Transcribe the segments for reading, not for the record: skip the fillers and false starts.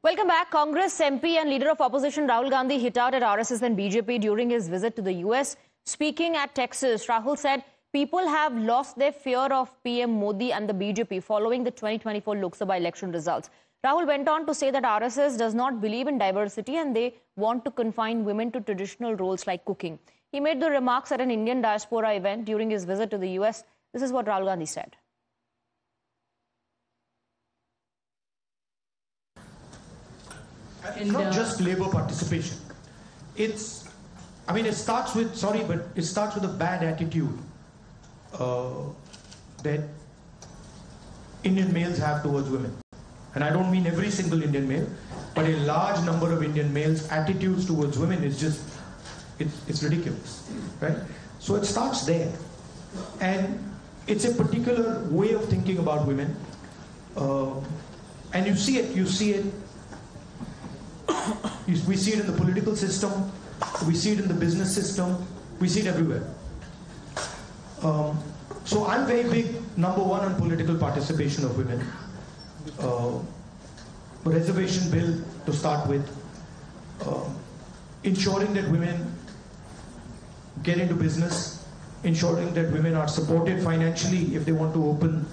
Welcome back. Congress MP and leader of opposition Rahul Gandhi hit out at RSS and BJP during his visit to the US. Speaking at Texas, Rahul said people have lost their fear of PM Modi and the BJP following the 2024 Lok Sabha election results. Rahul went on to say that RSS does not believe in diversity and they want to confine women to traditional roles like cooking. He made the remarks at an Indian diaspora event during his visit to the US. This is what Rahul Gandhi said. It's not just labor participation. It starts with a bad attitude that Indian males have towards women. And I don't mean every single Indian male, but a large number of Indian males' attitudes towards women is just, it's ridiculous, right? So it starts there. And it's a particular way of thinking about women. And you see it. We see it in the political system, we see it in the business system, we see it everywhere. So I'm very big, number one, on political participation of women. Reservation bill to start with, ensuring that women get into business, ensuring that women are supported financially if they want to open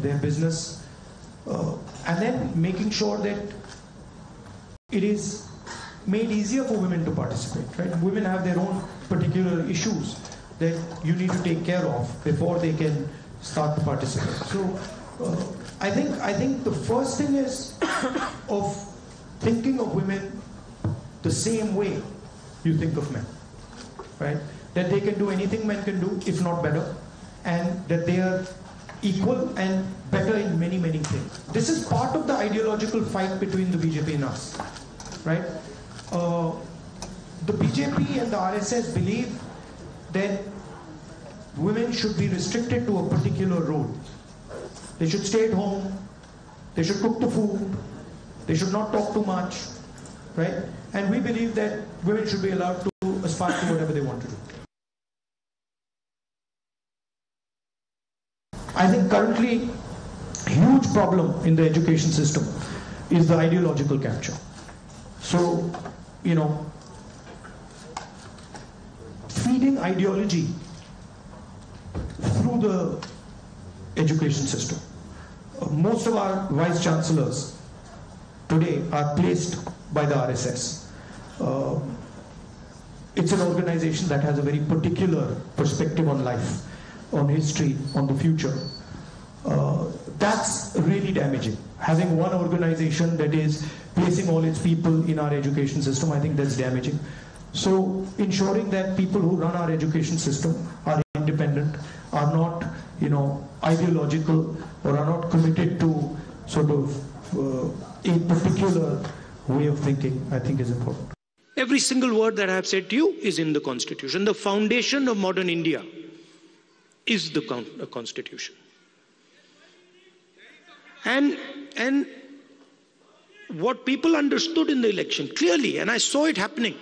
their business, and then making sure that it is made easier for women to participate, right? Women have their own particular issues that you need to take care of before they can start to participate. So I think the first thing is of thinking of women the same way you think of men, right? That they can do anything men can do, if not better, and that they are equal and better in many, many things. This is part of the ideological fight between the BJP and us, right? The BJP and the RSS believe that women should be restricted to a particular role. They should stay at home, they should cook the food, they should not talk too much, right? And we believe that women should be allowed to aspire to whatever they want to do. I think currently a huge problem in the education system is the ideological capture. So, you know, feeding ideology through the education system. Most of our vice chancellors today are placed by the RSS. It's an organization that has a very particular perspective on life, on history, on the future. That's really damaging. Having one organization that is placing all its people in our education system, I think that's damaging. So ensuring that people who run our education system are independent, are not, you know, ideological, or are not committed to sort of a particular way of thinking, I think is important. Every single word that I have said to you is in the Constitution. The foundation of modern India is the Constitution. And what people understood in the election clearly, and I saw it happening.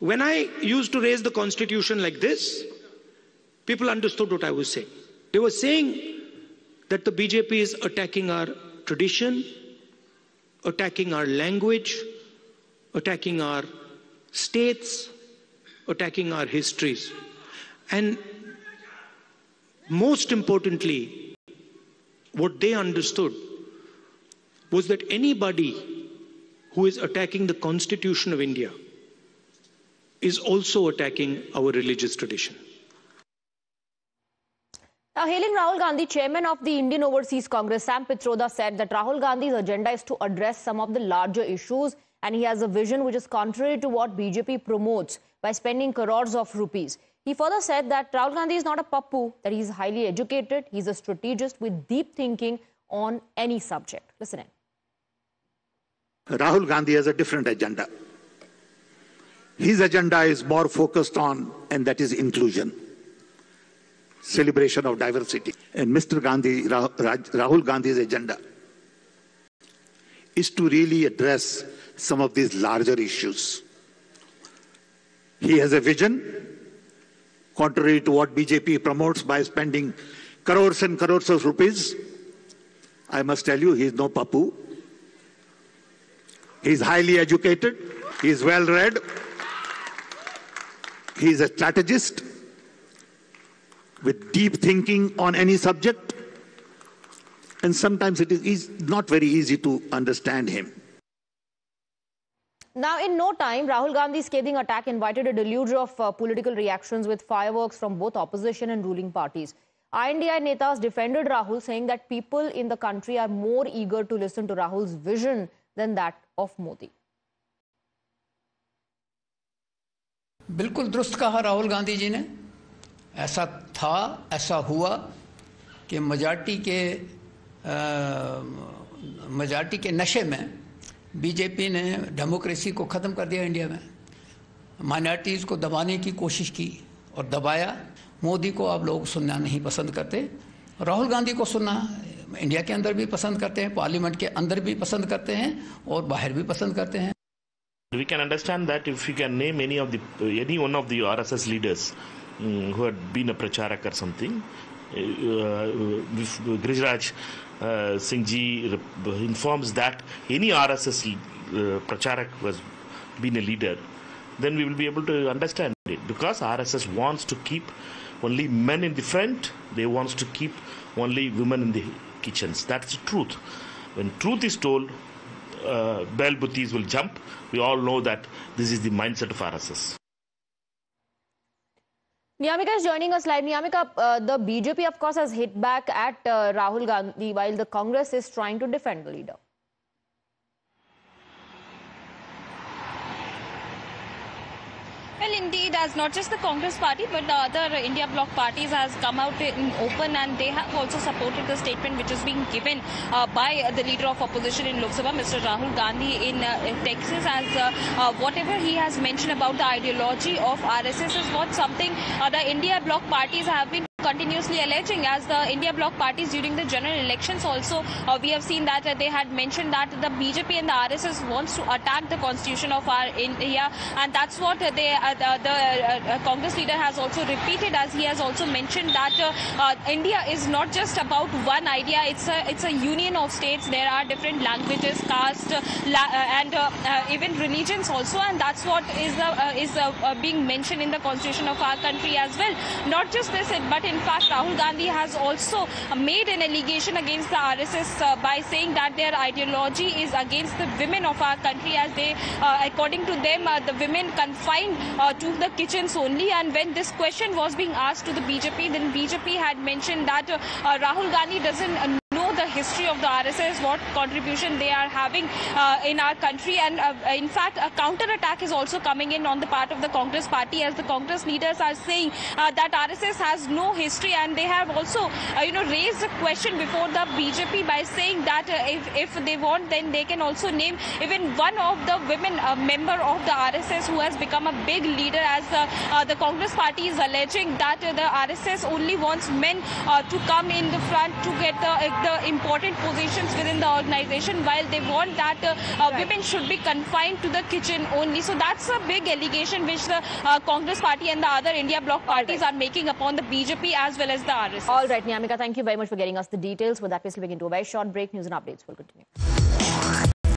When I used to raise the Constitution like this, people understood what I was saying. They were saying that the BJP is attacking our tradition, attacking our language, attacking our states, attacking our histories. And most importantly, what they understood was that anybody who is attacking the Constitution of India is also attacking our religious tradition. Now, hailing Rahul Gandhi, chairman of the Indian Overseas Congress, Sam Pitroda, said that Rahul Gandhi's agenda is to address some of the larger issues and he has a vision which is contrary to what BJP promotes by spending crores of rupees. He further said that Rahul Gandhi is not a pappu, that he's highly educated, he's a strategist with deep thinking on any subject. Listen in. Rahul Gandhi has a different agenda. His agenda is more focused on, and that is inclusion. Celebration of diversity. And Mr. Gandhi, Rahul Gandhi's agenda is to really address some of these larger issues. He has a vision contrary to what BJP promotes by spending crores and crores of rupees. I must tell you, he is no pappu. He is highly educated. He is well read. He is a strategist with deep thinking on any subject. And sometimes it is not very easy to understand him. Now, in no time, Rahul Gandhi's scathing attack invited a deluge of political reactions with fireworks from both opposition and ruling parties. INDI netas defended Rahul, saying that people in the country are more eager to listen to Rahul's vision than that of Modi. बिल्कुल दुरुस्त कहा राहुल गांधी जी ने. ऐसा था, ऐसा हुआ कि मजार्टी के नशे में बीजेपी ने डेमोक्रेसी को ख़त्म कर दिया. इंडिया में माइनॉरिटीज़ को दबाने की कोशिश की और दबाया. मोदी को आप लोग सुनना नहीं पसंद करते. राहुल गांधी को सुनना इंडिया के अंदर भी पसंद करते हैं, पार्लियामेंट के अंदर भी पसंद करते हैं और बाहर भी पसंद करते हैं. We can understand that if you can name any one of the RSS leaders who had been a pracharak or something, Giriraj Singh ji informs that any RSS pracharak was been a leader, then we will be able to understand it, because RSS wants to keep only men in the front. They wants to keep only women in the kitchens. That's the truth. When truth is told, bell butties will jump. We all know that this is the mindset of RSS. Niamika is joining us live. Niamika, the BJP, of course, has hit back at Rahul Gandhi, while the Congress is trying to defend the leader. Well, indeed, as not just the Congress party, but the other India bloc parties has come out in open, and they have also supported the statement which is being given by the leader of opposition in Lok Sabha, Mr. Rahul Gandhi, in Texas, as whatever he has mentioned about the ideology of RSS is not something the India bloc parties have been continuously alleging. As the India bloc parties during the general elections also, we have seen that they had mentioned that the BJP and the RSS wants to attack the constitution of our India, and that's what the Congress leader has also repeated, as he has also mentioned that India is not just about one idea. It's a union of states. There are different languages, caste, and even religions also, and that's what is being mentioned in the constitution of our country as well. Not just this, but in fact, Rahul Gandhi has also made an allegation against the RSS by saying that their ideology is against the women of our country, as they, according to them, the women confined to the kitchens only. And when this question was being asked to the BJP, then BJP had mentioned that Rahul Gandhi doesn't know the history of the RSS, what contribution they are having in our country. And in fact, a counter-attack is also coming in on the part of the Congress party, as the Congress leaders are saying that RSS has no history, and they have also raised the question before the BJP by saying that if they want, then they can also name even one of the women member of the RSS who has become a big leader, as the Congress party is alleging that the RSS only wants men to come in the front to get the important positions within the organization, while they want that women should be confined to the kitchen only. So that's a big allegation which the Congress party and the other India bloc parties are making upon the BJP as well as the RSS. All right, Niamika, thank you very much for getting us the details. With that, we'll begin to a very short break. News and updates will continue.